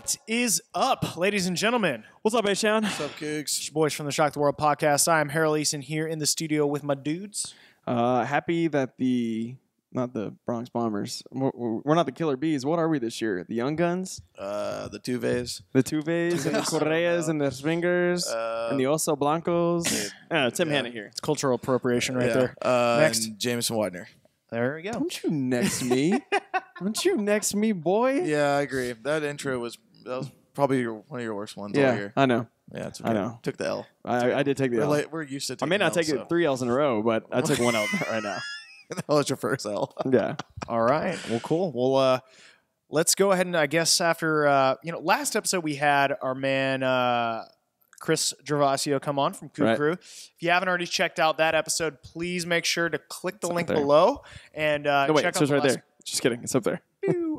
What is up, ladies and gentlemen? What's up, H-Town? What's up, Kicks? It's your boys from the Shock the World podcast. I'm Harold Eason here in the studio with my dudes. Happy that not the Bronx Bombers. We're not the Killer Bees. What are we this year? The Young Guns? The Tuves. The Tuves and the Correas and the Swingers and the Oso Blancos. Tim Hanna here. It's cultural appropriation right there. Next. And Jameson Wadner. There we go. Don't you next me. Don't you next me, boy. Yeah, I agree. That intro was probably one of your worst ones all year. I know. Yeah, it's okay. I know. Took the L. I did take the L. We're used to taking I may not L, take so. It 3 L's in a row, but I took 1 L right now. That was your first L. Yeah. All right. Well, cool. Well, let's go ahead and I guess after last episode we had our man Chris Gervasio come on from Coup Crew. If you haven't already checked out that episode, please make sure to click the link below and check out. It's right there. Just kidding. It's up there.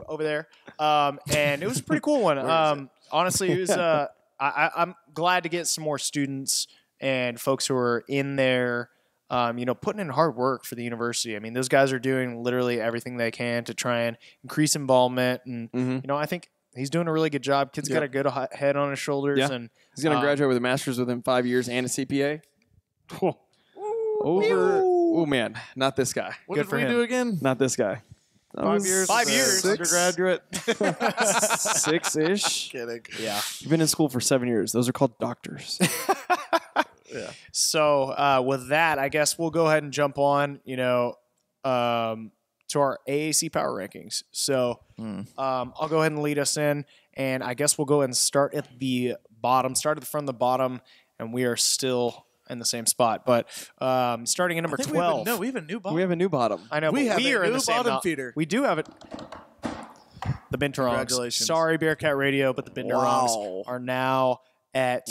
Over there. And it was a pretty cool one. Honestly, it was. I'm glad to get some more students and folks who are in there. Putting in hard work for the university. I mean, those guys are doing literally everything they can to try and increase involvement. And, I think he's doing a really good job. Kid's got a good head on his shoulders. Yeah. And he's going to graduate with a master's within 5 years and a CPA. Whoa. Oh, man. Not this guy. What good did for we him. Do again? Not this guy. 5 years. 5 years. Undergraduate. Six-ish. Kidding. Yeah. You've been in school for 7 years. Those are called doctors. Yeah. So with that, I guess we'll go ahead and jump on, to our AAC power rankings. So I'll go ahead and lead us in, and I guess we'll go ahead and start at the front of the bottom, and we are still in the same spot. But starting at number 12. We have a new bottom. I know, we are in the same bottom feeder. We do have it. The Binturongs. Sorry, Bearcat Radio, but the Binturongs are now at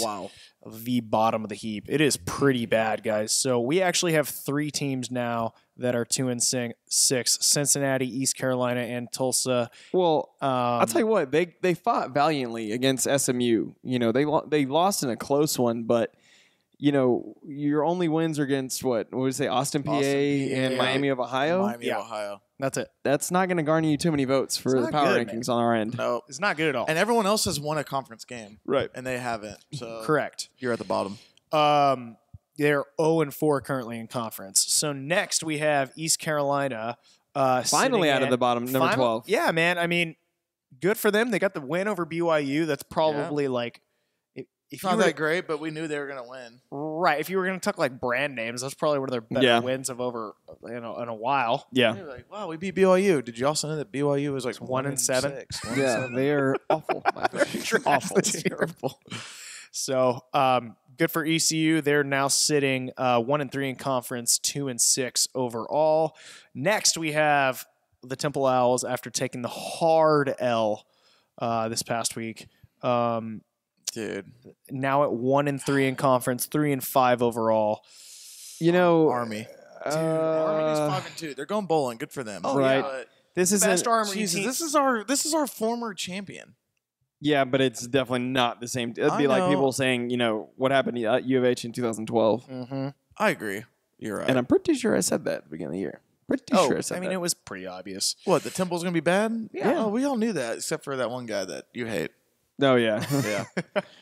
the bottom of the heap. It is pretty bad, guys. So we actually have 3 teams now that are 2 and 6: Cincinnati, East Carolina, and Tulsa. Well, I'll tell you what, they fought valiantly against SMU. They lost in a close one, but your only wins are against what we say Austin, PA, and Miami of Ohio. That's it. That's not going to garner you too many votes for the power rankings on our end. No, it's not good at all. And everyone else has won a conference game. Right. And they haven't. So correct. You're at the bottom. They're 0-4 currently in conference. So next we have East Carolina. Finally out of the bottom, number 12. Yeah, man. I mean, good for them. They got the win over BYU. That's probably not that great, but we knew they were going to win. Right. If you were going to talk like brand names, that's probably one of their better wins of over in a while. Yeah. You're like, wow, we beat BYU. Did you also know that BYU was like 1-7? They're awful. They're awful. Terrible. So good for ECU. They're now sitting 1-3 in conference, 2-6 overall. Next, we have the Temple Owls after taking the hard L this past week. Dude, now at 1-3 in conference, 3-5 overall. Army. Dude, Army is 5-2. They're going bowling. Good for them. Oh, right. Yeah, this is best Army. Jesus, this is our former champion. Yeah, but it's definitely not the same. It'd be like people saying, what happened at U of H in 2012. Mm-hmm. I agree. You're right, and I'm pretty sure I said that at the beginning of the year. I mean, it was pretty obvious. What, the Temple's gonna be bad? Yeah, we all knew that, except for that one guy that you hate. Oh, yeah. Yeah.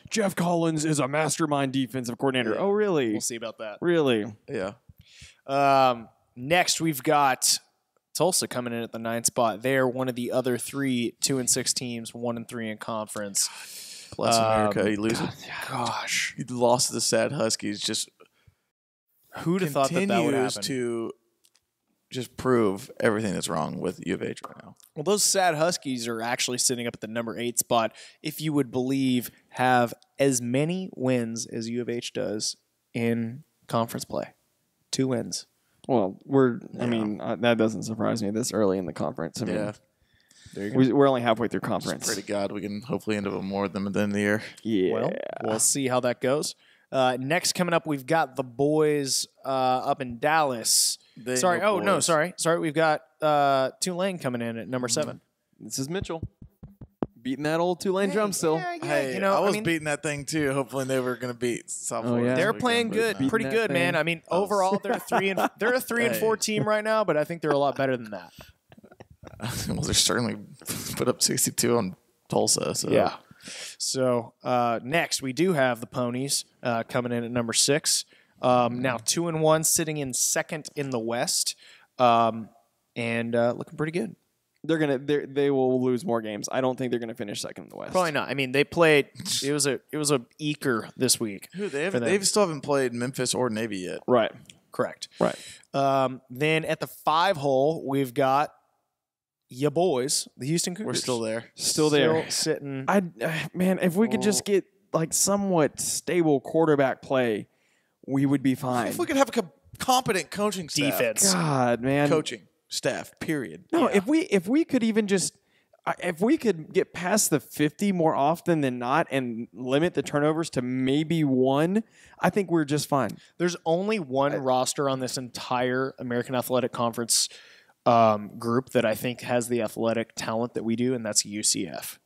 Geoff Collins is a mastermind defensive coordinator. Yeah. Oh, really? We'll see about that. Really? Yeah. Next, we've got Tulsa coming in at the 9th spot. They're one of the other 3 2-6 teams, 1-3 in conference. Bless America. You lose it. Gosh. You lost the sad Huskies. Just who'd have thought that would happen? To just prove everything that's wrong with U of H right now. Well, those sad Huskies are actually sitting up at the number 8 spot, if you would believe, have as many wins as U of H does in conference play. 2 wins. Well, that doesn't surprise me this early in the conference. I mean, there you go. We're only halfway through conference. Just pray to God we can hopefully end up with more of them at the end of the year. Yeah. Well, we'll see how that goes. Next coming up, we've got the boys up in Dallas. We've got Tulane coming in at number 7. This is Mitchell. Beating that old Tulane drum still. I was beating that thing too. Hopefully they were going to beat South Florida. Yeah. They're playing good. Pretty good, man. I mean, overall, they're a 3-4 team right now, but I think they're a lot better than that. Well, they're certainly put up 62 on Tulsa. So. Yeah. So next, we do have the Ponies coming in at number 6. Now 2-1, sitting in second in the West, and looking pretty good. They will lose more games. I don't think they're gonna finish second in the West. Probably not. I mean, they played. It was a eker this week. They still haven't played Memphis or Navy yet. Right. Correct. Right. Then at the 5 hole, we've got your boys, the Houston Cougars. We're still there. Still there. Sitting. Man, if we could just get like somewhat stable quarterback play, we would be fine. If we could have a competent coaching staff. Defense. God, man. Coaching staff, period. No, yeah. if we could even just, if we could get past the 50 more often than not and limit the turnovers to maybe 1, I think we're just fine. There's only one roster on this entire American Athletic Conference group that I think has the athletic talent that we do, and that's UCF.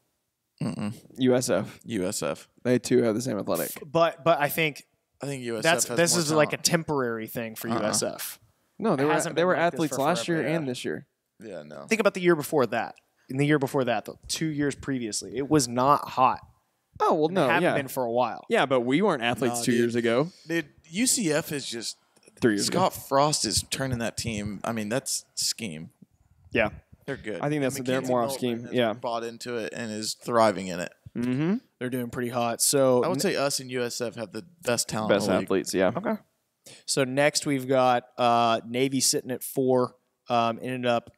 USF. They too have the same athletic. But I think USF. This is like a temporary thing for USF. No, they were athletes last year and this year. Yeah, no. Think about the year before that. In the year before that, though, 2 years previously, it was not hot. Oh well, no, haven't been for a while. Yeah, but we weren't athletes 2 years ago. Dude, UCF is just 3 years ago. Scott Frost is turning that team. I mean, that's scheme. Yeah, they're good. I think that's their more off scheme. Yeah, bought into it and is thriving in it. Mm-hmm. They're doing pretty hot. So I would say us and USF have the best talent, best athletes. Yeah. Okay. So next we've got Navy sitting at 4. Ended up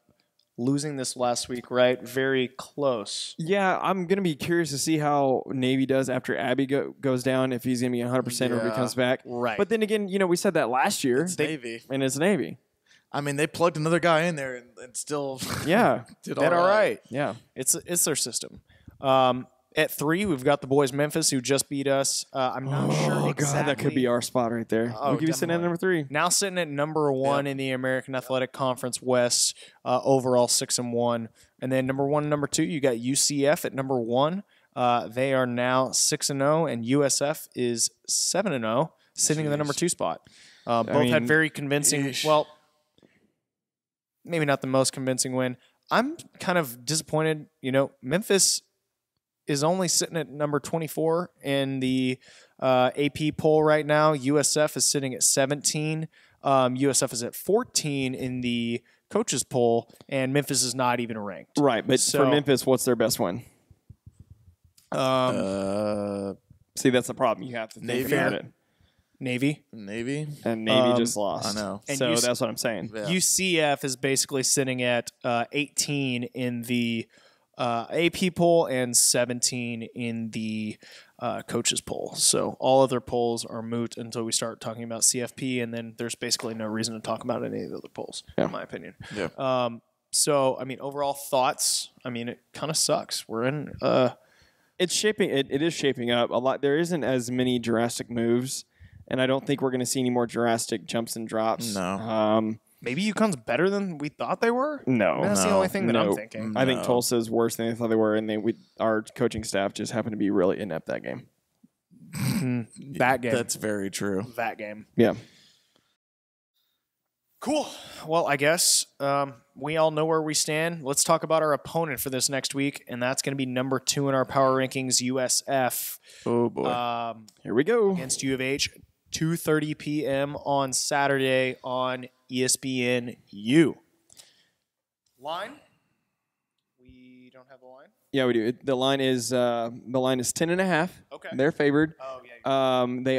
losing this last week, right? Very close. Yeah, I'm going to be curious to see how Navy does after Abby goes down, if he's going to be 100% or if he comes back. Right. But then again, you know, we said that last year. It's Navy. And it's Navy. I mean, they plugged another guy in there and still did all right. Yeah. It's their system. At 3, we've got the boys Memphis, who just beat us. I'm not sure exactly. God, that could be our spot right there. Oh, we'll give you sitting at number 3. Now sitting at number 1 in the American Athletic Conference West, overall 6-1. And then number 1 and number 2, you got UCF at number 1. They are now 6-0, and USF is 7-0, sitting in the number 2 spot. Both had very convincing, well, maybe not the most convincing win. I'm kind of disappointed. You know, Memphis is only sitting at number 24 in the AP poll right now. USF is sitting at 17. USF is at 14 in the coaches poll, and Memphis is not even ranked. Right, but so, for Memphis, what's their best win? See, that's the problem. You have to think about it. Navy. And Navy just lost. I know. And so that's what I'm saying. Yeah. UCF is basically sitting at 18 in the AP poll and 17 in the coaches poll. So all other polls are moot until we start talking about CFP, and then there's basically no reason to talk about any of the other polls, in my opinion. Yeah. So, I mean, overall thoughts, I mean, it kind of sucks. We're in it is shaping up a lot. There isn't as many drastic moves, and I don't think we're going to see any more drastic jumps and drops. No. Maybe UConn's better than we thought they were? No. That's the only thing that I'm thinking. I think Tulsa's worse than they thought they were, and our coaching staff just happened to be really inept that game. That game. That's very true. That game. Yeah. Cool. Well, I guess we all know where we stand. Let's talk about our opponent for this next week, and that's going to be number 2 in our power rankings, USF. Oh, boy. Here we go. Against U of H, 2:30 p.m. on Saturday on ESPNU. Line? We don't have the line. Yeah, we do. The line is 10.5. Okay. They're favored. Oh yeah. They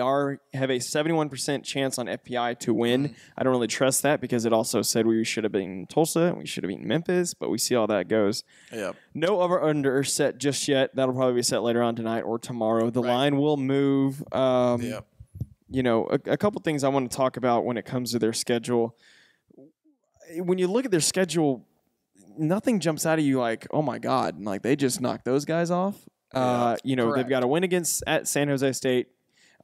have a 71% chance on FPI to win. I don't really trust that because it also said we should have beaten Tulsa and we should have beaten Memphis, but we see how that goes. Yeah. No over/under set just yet. That'll probably be set later on tonight or tomorrow. The line will move. Yeah. You know, a couple things I want to talk about when it comes to their schedule. When you look at their schedule, nothing jumps out at you like, oh, my God, like they just knocked those guys off. Yeah, you know, they've got a win at San Jose State,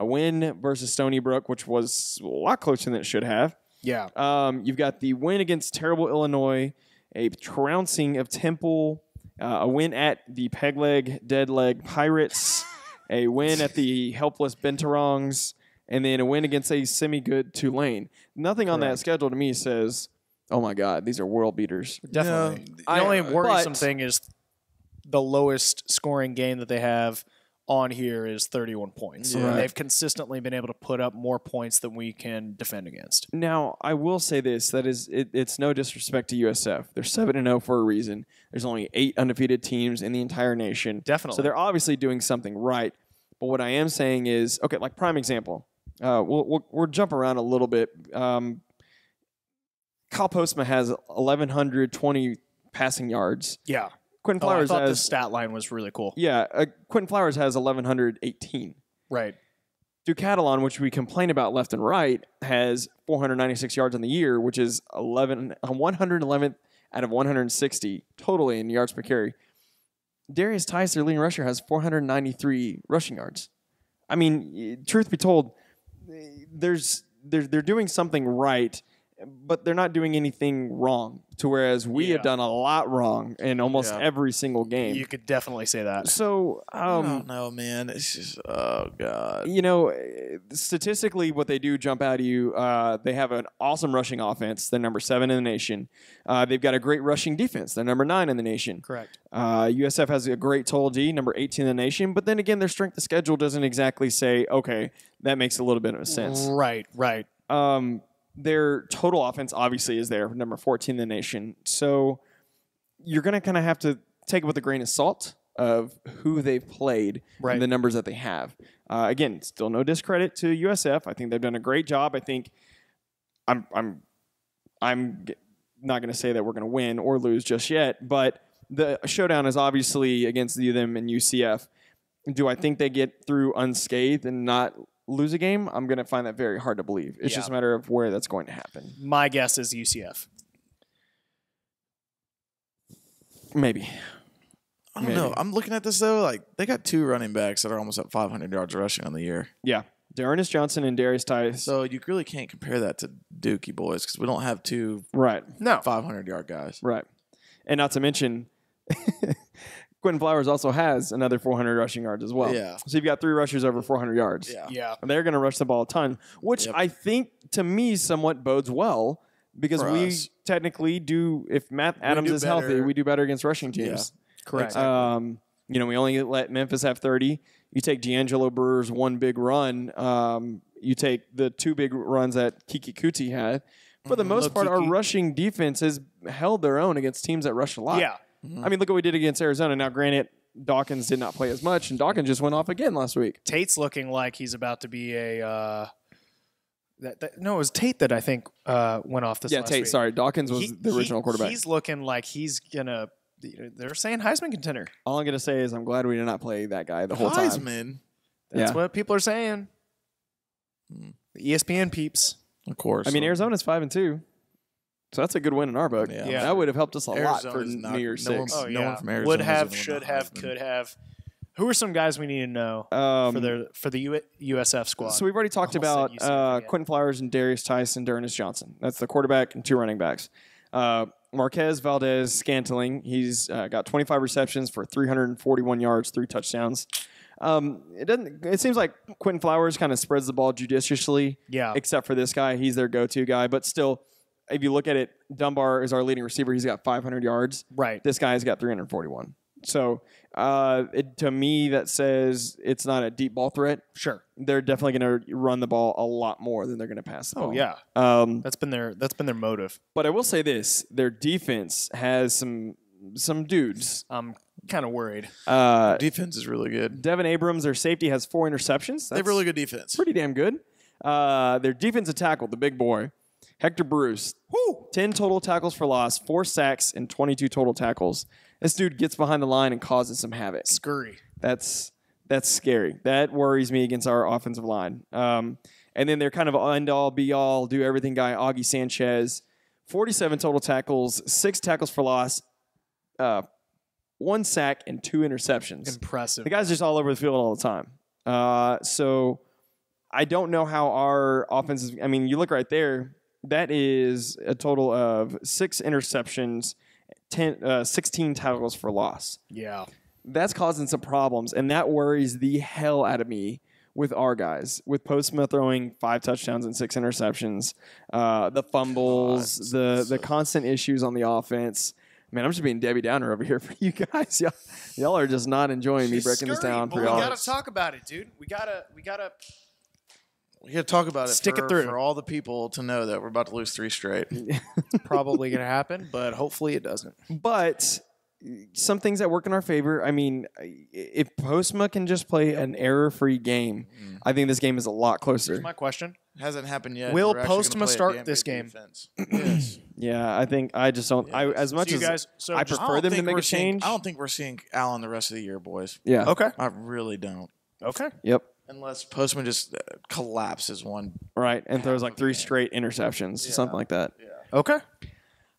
a win versus Stony Brook, which was a lot closer than it should have. Yeah. You've got the win against terrible Illinois, a trouncing of Temple, a win at the Pegleg Dead Leg Pirates, a win at the helpless Benturongs, and then a win against a semi-good Tulane. Nothing on that schedule to me says, oh, my God, these are world beaters. Definitely. No, the only worrisome thing is the lowest scoring game that they have on here is 31 points. Yeah. Right. They've consistently been able to put up more points than we can defend against. Now, I will say this. That is, it's no disrespect to USF. They're 7-0 for a reason. There's only 8 undefeated teams in the entire nation. Definitely. So they're obviously doing something right. But what I am saying is, okay, like prime example. We'll jump around a little bit. Kyle Postma has 1,120 passing yards. Yeah. Quinton Flowers has... I thought the stat line was really cool. Yeah. Quinton Flowers has 1,118. Right. Duke Catalon, which we complain about left and right, has 496 yards on the year, which is 111th out of 160 totally in yards per carry. Darius Tice, their leading rusher, has 493 rushing yards. I mean, truth be told, they're doing something right, but they're not doing anything wrong. To whereas we have done a lot wrong in almost every single game. You could definitely say that. So I don't know, man. It's just God. You know, statistically, what they do jump out at you. They have an awesome rushing offense. They're number 7 in the nation. They've got a great rushing defense. They're number 9 in the nation. Correct. USF has a great total D, number 18 in the nation. But then again, their strength of schedule doesn't exactly say, okay, that makes a little bit of sense. Right. Right. Their total offense obviously is there, number 14 in the nation. So you're going to kind of have to take it with a grain of salt of who they've played and the numbers that they have. Again, still no discredit to USF. I think they've done a great job. I think I'm not going to say that we're going to win or lose just yet, but the showdown is obviously against them and UCF. Do I think they get through unscathed and not lose a game? I'm going to find that very hard to believe. It's just a matter of where that's going to happen. My guess is UCF. Maybe. I don't know. I'm looking at this, though. Like, they got 2 running backs that are almost at 500 yards rushing on the year. Yeah. D'Ernest Johnson and Darius Tice. So you really can't compare that to Dookie boys because we don't have 2 500-yard guys. Right. And not to mention... Quinton Flowers also has another 400 rushing yards as well. Yeah. So you've got 3 rushers over 400 yards. Yeah. And they're going to rush the ball a ton, which I think to me somewhat bodes well because we technically do, if Matt Adams is healthy, we do better against rushing teams. Yeah. Correct. Exactly. You know, we only let Memphis have 30. You take D'Angelo Brewer's 1 big run. You take the 2 big runs that Kiki Kuti had. For the most part, our rushing defense has held their own against teams that rush a lot. Yeah. I mean, look what we did against Arizona. Now, granted, Dawkins did not play as much, and Dawkins just went off again last week. Tate's looking like he's about to be a no, it was Tate that I think went off this last week. Yeah, Tate, sorry. Dawkins was the original quarterback. He's looking like he's going to – they're saying Heisman contender. All I'm going to say is I'm glad we did not play that guy the whole time. Heisman? That's what people are saying. The ESPN peeps. Of course. I mean, Arizona's 5-2. So that's a good win in our book. Yeah. That would have helped us a lot for New Year's Six. No one from Arizona. Would have, should have, could have. Who are some guys we need to know for the USF squad? So we've already talked about Quinton Flowers and Darius Tice and D'Ernest Johnson. That's the quarterback and 2 running backs. Marquez Valdez Scantling. He's got 25 receptions for 341 yards, 3 touchdowns. It seems like Quinton Flowers kind of spreads the ball judiciously. Yeah. Except for this guy, he's their go-to guy, but still. If you look at it, Dunbar is our leading receiver. He's got 500 yards. Right. This guy's got 341. So to me, that says it's not a deep ball threat. Sure. They're definitely going to run the ball a lot more than they're going to pass the ball. Oh, yeah. That's been their motive. But I will say this. Their defense has some dudes. I'm kind of worried. Defense is really good. Devin Abrams, their safety, has 4 interceptions. They have really good defense. Pretty damn good. Their defensive tackle, the big boy, Hector Bruce, 10 total tackles for loss, 4 sacks, and 22 total tackles. This dude gets behind the line and causes some havoc. Scurry. That's scary. That worries me against our offensive line. And then they're kind of end-all, be-all, do-everything guy, Auggie Sanchez, 47 total tackles, 6 tackles for loss, 1 sack, and 2 interceptions. Impressive. The guy's just all over the field all the time. So I don't know how our offense is – I mean, you look right there – that is a total of 6 interceptions, 16 tackles for loss. Yeah. That's causing some problems, and that worries the hell out of me with our guys, with Postma throwing 5 touchdowns and 6 interceptions, the fumbles, the constant issues on the offense. Man, I'm just being Debbie Downer over here for you guys. Y'all are just not enjoying me breaking this down for y'all. We gotta talk about it, dude. We gotta talk about it. Stick it through for all the people to know that we're about to lose three straight. Probably gonna happen, but hopefully it doesn't. But some things that work in our favor. I mean, if Postma can just play an error-free game, I think this game is a lot closer. Here's my question. Hasn't happened yet. Will Postma start this game? Yes. Yeah, I think I just don't. Yeah. As much as guys, so I prefer them to make a change. I don't think we're seeing Allen the rest of the year, boys. Yeah. Okay. I really don't. Okay. Yep. Unless Postma just collapses one. Right, and throws like three straight interceptions, something like that. Yeah. Okay.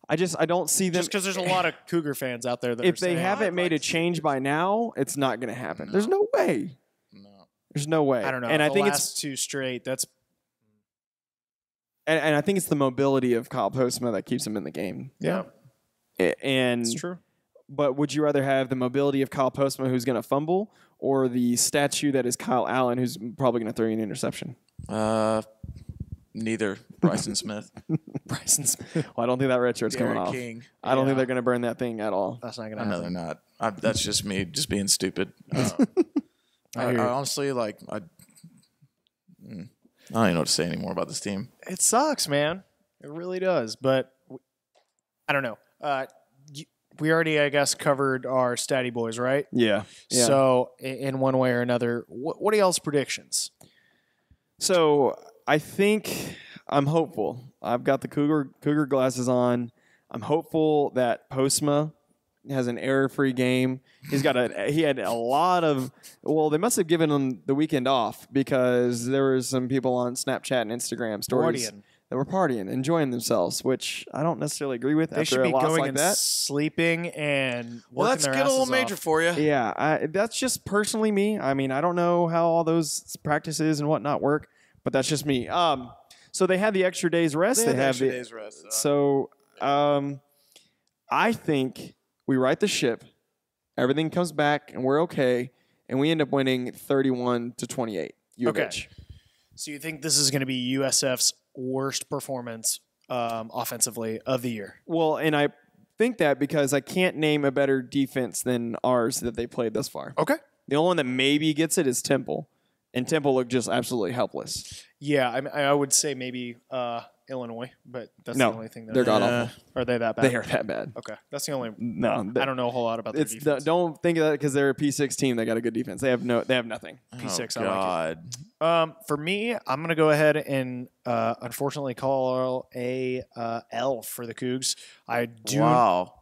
I don't see them. Just because there's a lot of Cougar fans out there that if they haven't made a change by now, it's not going to happen. No. There's no way. No. There's no way. I don't know. And I think it's two straight. That's. And I think it's the mobility of Kyle Postma that keeps him in the game. Yeah. And it's true. But would you rather have the mobility of Kyle Postma, who's going to fumble, or the statue that is Kyle Allen, who's probably going to throw you an interception? Neither. Bryson Smith. Bryson Smith. Well, I don't think that red shirt's coming off. King. I don't think they're going to burn that thing at all. That's not going to happen. No, they're not. That's just me just being stupid. I honestly, like, I don't even know what to say anymore about this team. It sucks, man. It really does. But I don't know. We already, I guess, covered our Statty Boys, right? Yeah. So in one way or another, what are y'all's predictions? So I think I'm hopeful. I've got the Cougar glasses on. I'm hopeful that Postma has an error-free game. He had a lot of they must have given him the weekend off because there were some people on Snapchat and Instagram stories that were partying, enjoying themselves, which I don't necessarily agree with. They should be going and sleeping and working their asses off. Well, that's good old Major for you. Yeah, that's just personally me. I mean, I don't know how all those practices and whatnot work, but that's just me. So they had the extra day's rest. They have the extra day's rest. So I think we right the ship, everything comes back, and we're okay, and we end up winning 31-28. Okay. So you think this is going to be USF's worst performance offensively of the year? Well, and I think that because I can't name a better defense than ours that they played thus far. Okay. The only one that maybe gets it is Temple, and Temple looked just absolutely helpless. Yeah, I would say maybe Illinois, but that's the only thing. They're god-awful. Are they that bad? They are that bad. Okay. That's the only – I don't know a whole lot about their defense. Don't think of that because they're a P6 team. They got a good defense. They have nothing. P6, I like it. For me, I'm going to go ahead and unfortunately call a L for the Cougs. I do – wow.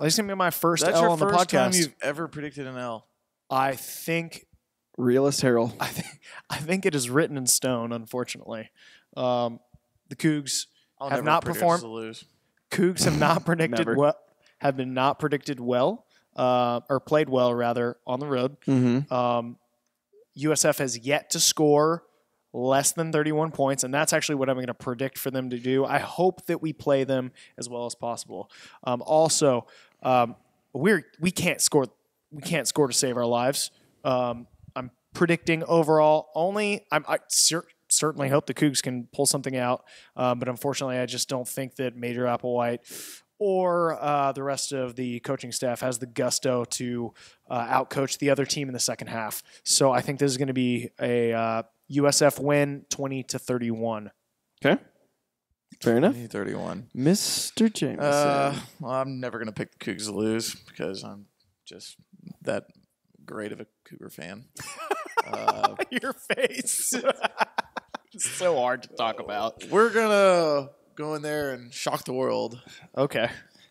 This is going to be my first L on the podcast. That's your first time you've ever predicted an L. I think – realist Harold. I think it is written in stone, unfortunately. The Cougs have not performed. Cougs have not predicted well. Have been not predicted well, or played well rather on the road. USF has yet to score less than 31 points, and that's actually what I'm going to predict for them to do. I hope that we play them as well as possible. Also, we can't score to save our lives. I'm predicting overall only. I certainly hope the Cougs can pull something out, but unfortunately I just don't think that Major Applewhite or the rest of the coaching staff has the gusto to outcoach the other team in the second half. So I think this is going to be a USF win 20-31. Okay. Fair enough. 31. Mr. Jameson. Well, I'm never going to pick the Cougs to lose because I'm just that great of a Cougar fan. Your face. It's so hard to talk about. We're going to go in there and shock the world. Okay.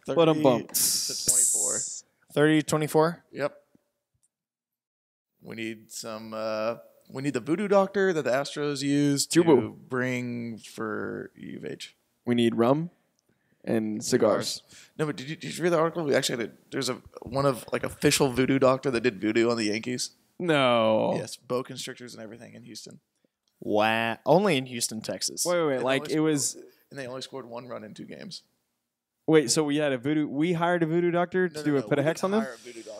30-24. 30-24? Yep. We need some we need the voodoo doctor that the Astros use to Jubu. Bring for U of H. We need rum and cigars. No, but did you read the article? We actually had one official voodoo doctor that did voodoo on the Yankees. No. Yes, boa constrictors and everything in Houston. Wow. Only in Houston, Texas. Wait. And like and they only scored one run in two games. Wait, so we hired a voodoo doctor to put a hex on them?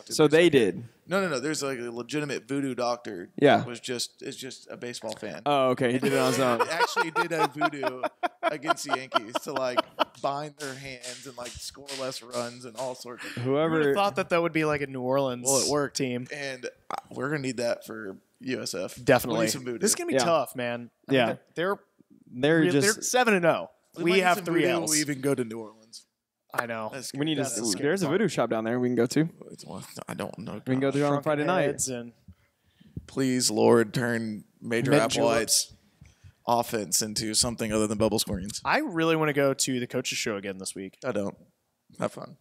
So they did. No. There's like a legitimate voodoo doctor. Yeah. That is just a baseball fan. Oh, okay. He did it on his own. Actually did a voodoo against the Yankees to like bind their hands and like score less runs and all sorts of things. Whoever would have thought that would be like a New Orleans team. And we're going to need that for USF. Definitely. This is going to be tough, man. I mean, they're 7-0. We have 3 L's. We even go to New Orleans. I know. We need to. There's a voodoo shop down there we can go to. I don't know. We can go there on Friday night. And please, Lord, turn Major Applewhite's offense into something other than bubble screens. I really want to go to the coach's show again this week. I don't. Have fun.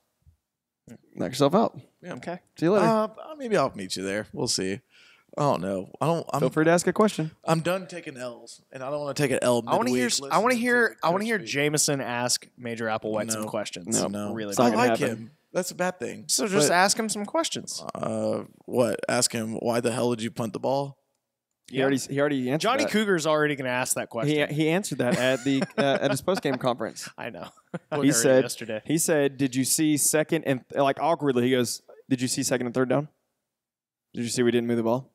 Knock yourself out. Yeah. Okay. See you later. Maybe I'll meet you there. We'll see. I don't know. Feel free to ask a question. I'm done taking L's, and I don't want to take an L midweek. I want to hear Jameson ask Major Applewhite some questions. No. Really, I like him. That's a bad thing. So just ask him some questions. What? Ask him why the hell did you punt the ball? Yeah. He already answered. Johnny Cougar's already going to ask that question. He answered that at the at his postgame conference. I know. He said yesterday. He said, "Did you see second and like awkwardly?" He goes, "Did you see second and third down? Did you see we didn't move the ball?"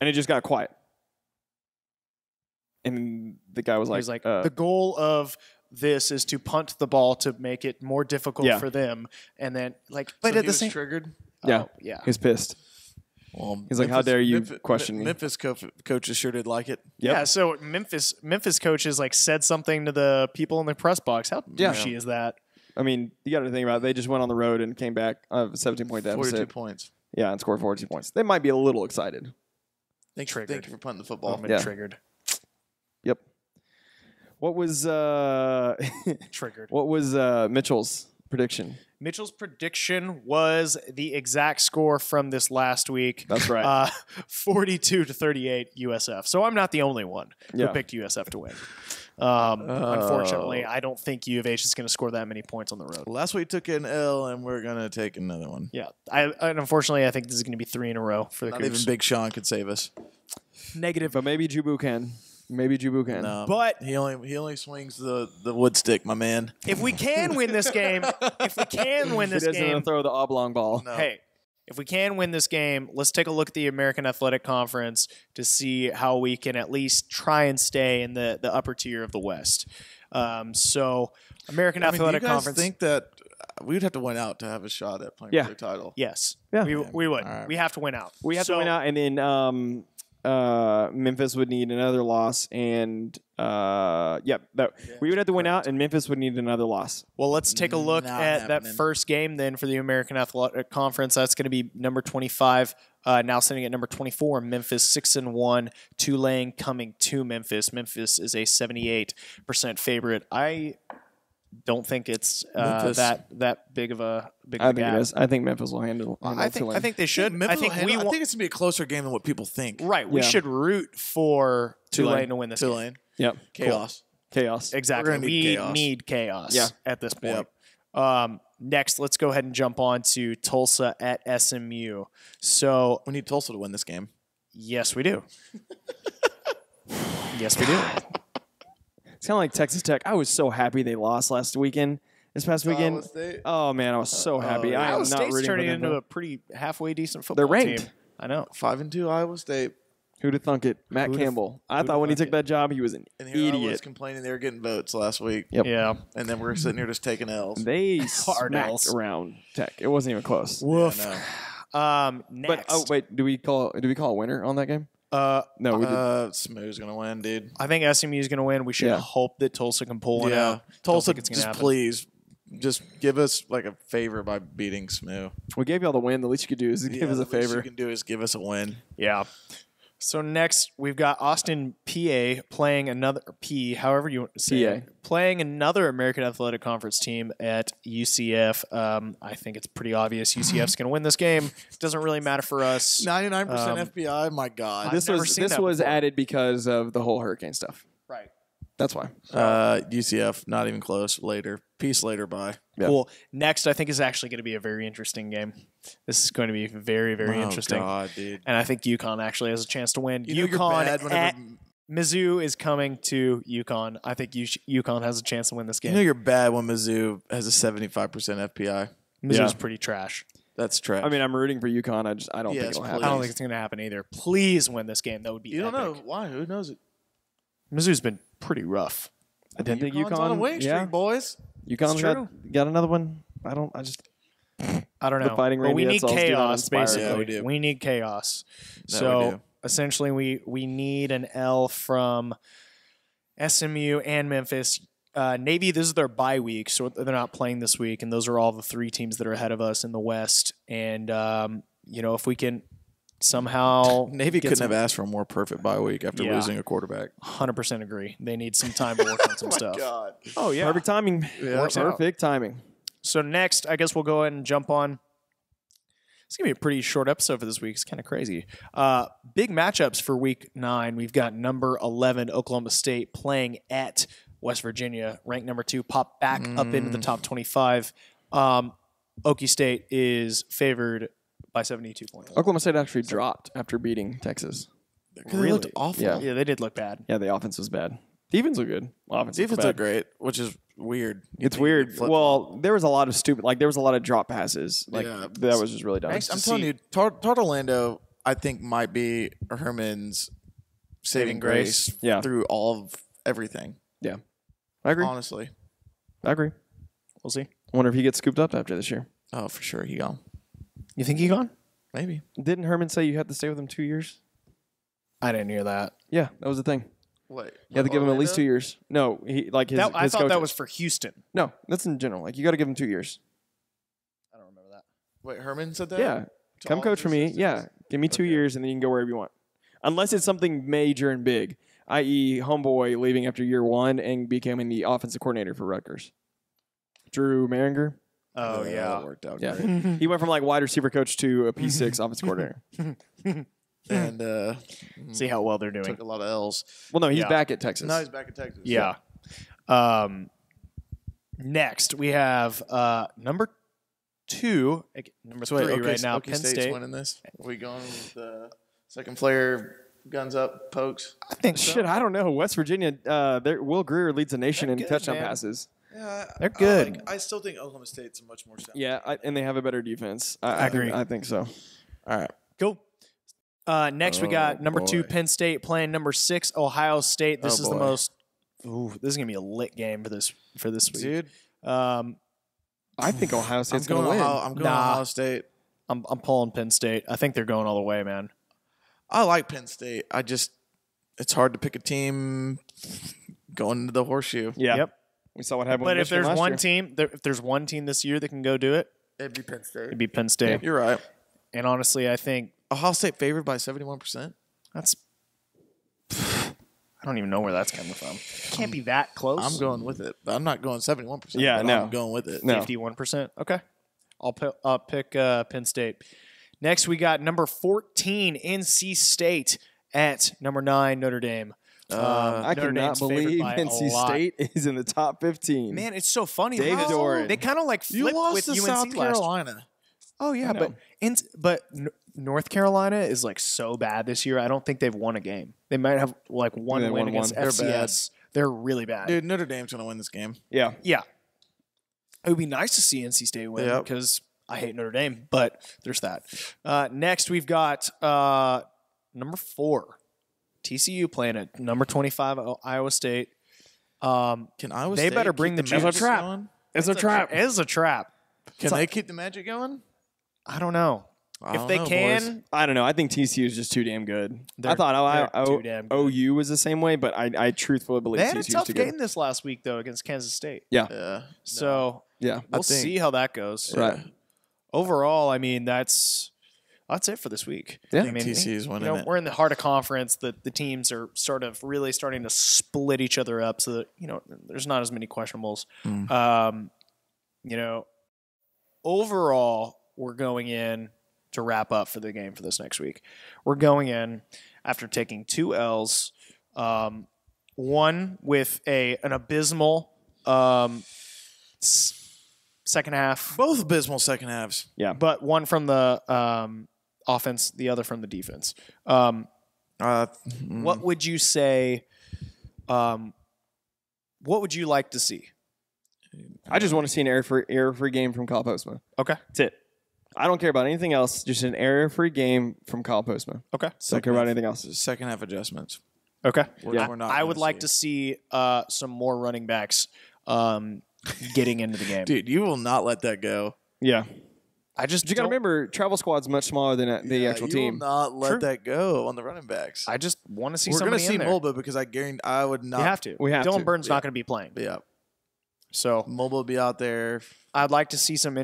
And it just got quiet. And the guy was like... the goal of this is to punt the ball to make it more difficult for them. And then, like... But so at the same... triggered? Yeah. Oh, yeah. He was pissed. Well, he's like, how dare you question me? Memphis coaches sure did like it. Yep. Yeah, so Memphis coaches like said something to the people in the press box. How douchey is that? I mean, you got to think about it. They just went on the road and came back of a 17-point deficit. 42 points. Yeah, and scored 42 points. They might be a little excited. Thank you for punting the football. Triggered. Yep. What was triggered? What was Mitchell's prediction? Mitchell's prediction was the exact score from this last week. That's right. 42-38 USF. So I'm not the only one who picked USF to win. Unfortunately, I don't think U of H is going to score that many points on the road. Last week took an L, and we're going to take another one. Yeah, and unfortunately, I think this is going to be 3 in a row for the Cougs. Not even Big Sean could save us. Negative, but maybe Jubu can. Maybe Jubu can. No, but he only swings the wood stick, my man. If we can win this game, he doesn't throw the oblong ball. No. Hey. If we can win this game, let's take a look at the American Athletic Conference to see how we can at least try and stay in the upper tier of the West. So American Athletic Conference. I think that we would have to win out to have a shot at playing for the title. Yes. Yeah. We would. Right. We have to win out. We have to win out. And then Memphis would need another loss. And, we would have to win out, and Memphis would need another loss. Well, let's take a look at that first game then for the American Athletic Conference. That's going to be number 25, now sitting at number 24. Memphis 6-1, Tulane coming to Memphis. Memphis is a 78% favorite. I don't think it's that big of a gap. It is. I think Memphis will handle. I think they should. I think it's gonna be a closer game than what people think. Right. We should root for Tulane to win this. Tulane. Yep. Chaos. Exactly. We need chaos at this point. Yep. Next, let's go ahead and jump on to Tulsa at SMU. So we need Tulsa to win this game. Yes, we do. Yes, we do. It's kind of like Texas Tech. I was so happy they lost last weekend. This past weekend. Oh, man, I was so happy. Iowa State's turning into a pretty halfway decent football team. They're ranked. I know. 5-2 Iowa State. Who'd have thunk it? Matt Campbell. I thought when he took that job, he was an idiot. And he was complaining they were getting votes last week. Yep. Yeah. And then we're sitting here just taking L's. They smacked around Tech. It wasn't even close. Woof. Yeah, no. Next. But, oh, wait. Do we call a winner on that game? No, we didn't. SMU's going to win, dude. I think SMU's going to win. We should hope that Tulsa can pull one out. Tulsa, please, just give us like a favor by beating SMU. We gave y'all the win. The least you could do is give us a favor. The least you can do is give us a win. Yeah. So next, we've got Austin, PA, playing another playing another American Athletic Conference team at UCF. I think it's pretty obvious UCF's going to win this game. Doesn't really matter for us. 99% FBI. My God, this was added because of the whole hurricane stuff. Right. That's why. UCF, not even close. Later. Peace later. Bye. Yeah. Cool. Next, I think is actually going to be a very interesting game. This is going to be very, very interesting. Oh, God, dude. And I think UConn actually has a chance to win. UConn at Mizzou is coming to UConn. I think UConn has a chance to win this game. You know you're bad when Mizzou has a 75% FPI. Mizzou's pretty trash. That's trash. I mean, I'm rooting for UConn. I don't think it'll happen. I don't think it's going to happen either. Please win this game. That would be epic. Don't know why. Who knows it? Mizzou's been pretty rough. I didn't think UConn's on a winning streak, boys. UConn's got another one. I don't know. The fighting we need chaos, basically. Yeah, we do. We need chaos. No, so we do. Essentially, we need an L from SMU and Memphis. Navy, this is their bye week, so they're not playing this week, and those are all the three teams that are ahead of us in the West. And, you know, if we can somehow... Navy couldn't have asked for a more perfect bye week after losing a quarterback. 100% agree. They need some time to work on some stuff. Oh, my God. Oh, yeah. Perfect timing. Yeah, perfect timing. So next, I guess we'll go ahead and jump on. It's going to be a pretty short episode for this week. It's kind of crazy. Big matchups for week 9. We've got number 11, Oklahoma State, playing at West Virginia, ranked number 2, popped back up into the top 25. Okie State is favored by 72 points. Oklahoma State actually dropped after beating Texas. They looked awful. Yeah, they did look bad. Yeah, the offense was bad. Defense looked good. Defense looked great, which is weird. It's weird. Well, there was a lot of drop passes. That was just really dumb. I'm telling you, Todd Orlando, I think, might be Herman's saving grace through all of everything. Yeah. I agree. Honestly. I agree. We'll see. I wonder if he gets scooped up after this year. Oh, for sure. He gone. You think he gone? Maybe. Didn't Herman say you had to stay with him 2 years? I didn't hear that. Yeah, that was the thing. What? You had to give him at least 2 years. No, I thought that was for Houston. No, that's in general. Like, you got to give him 2 years. I don't remember that. Wait, Herman said that? Yeah. Come coach for me. Yeah. Give me 2 years, and then you can go wherever you want. Unless it's something major and big. I.e., homeboy leaving after year one and becoming the offensive coordinator for Rutgers. Drew Mehringer. Oh, yeah. That worked out great. He went from, like, wide receiver coach to a P6 offensive coordinator. And see how well they're doing. Took a lot of L's. Well, no, he's back at Texas. No, he's back at Texas. Yeah. Next, we have number three right now, Penn State's State. Winning this. Are we going with the second player... Guns up, pokes. I think so. Shit, I don't know. West Virginia, Will Greer leads the nation in touchdown passes. Yeah, they're good. I still think Oklahoma State's much more sound. Yeah, and they have a better defense. I agree. I think so. All right. Cool. Next, we got number 2, Penn State, playing number 6, Ohio State. This is the most – ooh, this is going to be a lit game for this week. Dude. I think Ohio State's going to win. I'm going Ohio State. I'm pulling Penn State. I think they're going all the way, man. I like Penn State. It's hard to pick a team going into the horseshoe. Yeah. Yep. We saw what happened. But if there's one team, this year that can go do it, it'd be Penn State. It'd be Penn State. Yeah, you're right. And honestly, I think Ohio State favored by 71%. That's. I don't even know where that's coming from. It can't be that close. I'm going with it. I'm not going 71%. Yeah, no. I'm going with it. 51%. Okay. I'll pick Penn State. Next, we got number 14, NC State, at number 9, Notre Dame. I cannot believe NC State is in the top 15. Man, it's so funny. Dave Doran. They kind of like flipped with UNC South Carolina. Oh, yeah, but North Carolina is like so bad this year. I don't think they've won a game. They might have like one win against FCS. They're really bad. Dude, Notre Dame's going to win this game. Yeah. Yeah. It would be nice to see NC State win because – I hate Notre Dame, but there's that. Next, we've got number 4, TCU playing at number 25, Iowa State. Can Iowa State better bring the magic going? It's a trap. It's a trap. Can they keep the magic going? I don't know. If they can, I don't know. I think TCU is just too damn good. I thought OU was the same way, but I truthfully believe TCU is too good. They had a tough game this last week, though, against Kansas State. Yeah. So we'll see how that goes. Right. Overall, I mean, that's it for this week. Yeah, I mean, TCU's winning it. We're in the heart of conference. The teams are sort of really starting to split each other up so that, there's not as many questionables. Overall, we're going in to wrap up for the game for this next week. We're going in after taking 2 L's, one with an abysmal second half. Both abysmal second halves. Yeah. But one from the offense, the other from the defense. What would you say, what would you like to see? I just want to see an error-free game from Kyle Postma. Okay. That's it. I don't care about anything else. Just an error-free game from Kyle Postma. Okay. Don't care about anything else. Second half adjustments. Okay. We're not I would like to see some more running backs getting into the game. Dude, you will not let that go. Yeah. You got to remember, travel squad's much smaller than the actual team. You will not let that go on the running backs. I just want to see somebody in there. We're going to see Mulba because I guarantee I would not. You have to. We have Dylan Burns not going to be playing. Yeah. So Mulba will be out there. I'd like to see some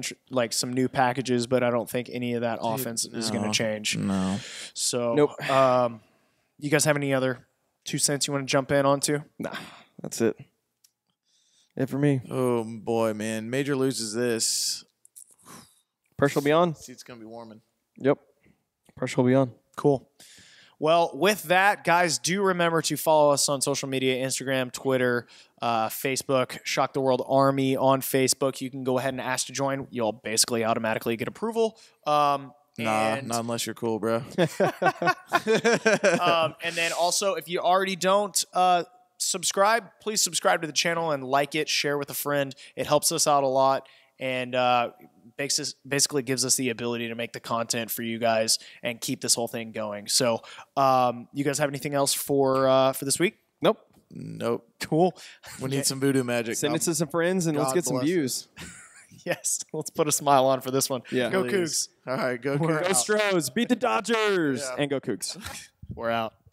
new packages, but I don't think any of that offense is going to change. No. So nope. You guys have any other 2 cents you want to jump in onto? Nah, that's it. It for me. Oh boy, man! Major loses this. Pressure will be on. Seat's going to be warming. Yep. Pressure will be on. Cool. Well, with that, guys, do remember to follow us on social media, Instagram, Twitter, Facebook, Shock the World Army on Facebook. You can go ahead and ask to join. You'll basically automatically get approval. Nah, not unless you're cool, bro. And then also, if you already don't subscribe, please subscribe to the channel and like it, share with a friend. It helps us out a lot. And basically gives us the ability to make the content for you guys and keep this whole thing going. So you guys have anything else for this week? Nope. Nope. Cool. We need some voodoo magic. Send it to some friends and let's get some views. Yes. Let's put a smile on for this one. Yeah. Go Cougs. All right. Go Cougs. Go Stros. Beat the Dodgers. Yeah. And go Cougs. We're out.